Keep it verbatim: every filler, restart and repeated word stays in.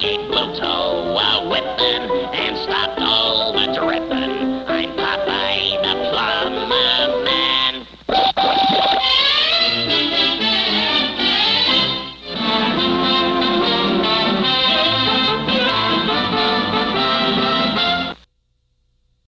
Bluto, wow.